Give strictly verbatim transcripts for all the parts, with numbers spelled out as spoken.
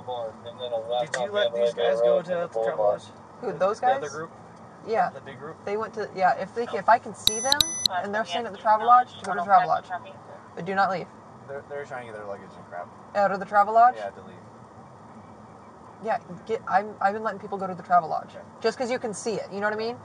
Boulevard, and then a left. Did you let these guys go to the Travelodge? Who, those guys? The other group? Yeah. The big group? They went to, yeah, if they, if I can see them, and they're staying at the Travelodge, to go to the Travelodge. But do not leave. They're, they're trying to get their luggage and crap. Out of the Travelodge? Yeah, to leave. Yeah, get, I'm, I've been letting people go to the Travelodge. Okay. Just because you can see it, you know what I mean?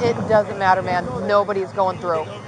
It doesn't matter, man. Nobody's going through. Yeah.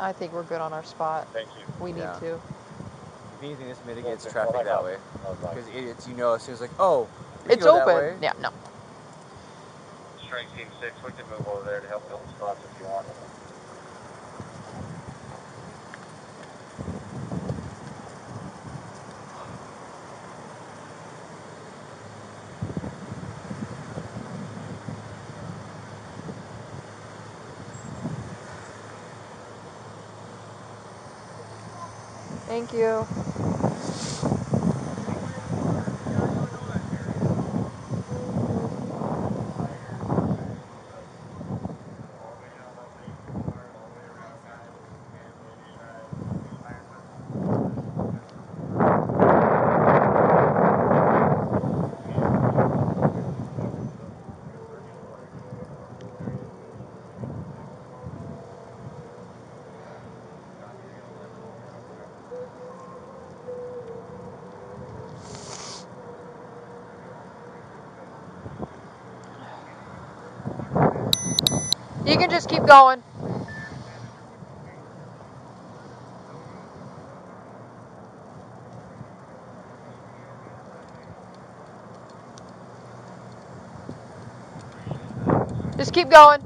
I think we're good on our spot. Thank you. We need yeah. to. If anything, this mitigates yeah, traffic that way. Because idiots, you know, as soon as like, oh, we it's go open. That way. Yeah, no. Strike Team Six, we can move over there to help build spots if you want. Thank you. You can just keep going. Just keep going.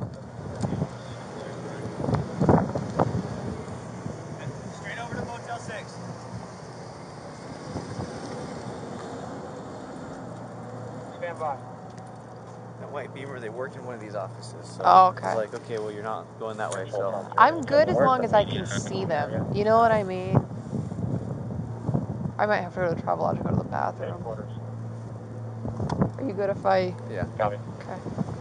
Straight over to Motel six. Stand by. White Beamer, they work in one of these offices. So oh, okay. It's like, okay, well, you're not going that way, so. I'm good as long as I can see them. You know what I mean? I might have to go to the Travelodge to go to the bathroom. Are you good if I? Yeah. Copy. Okay.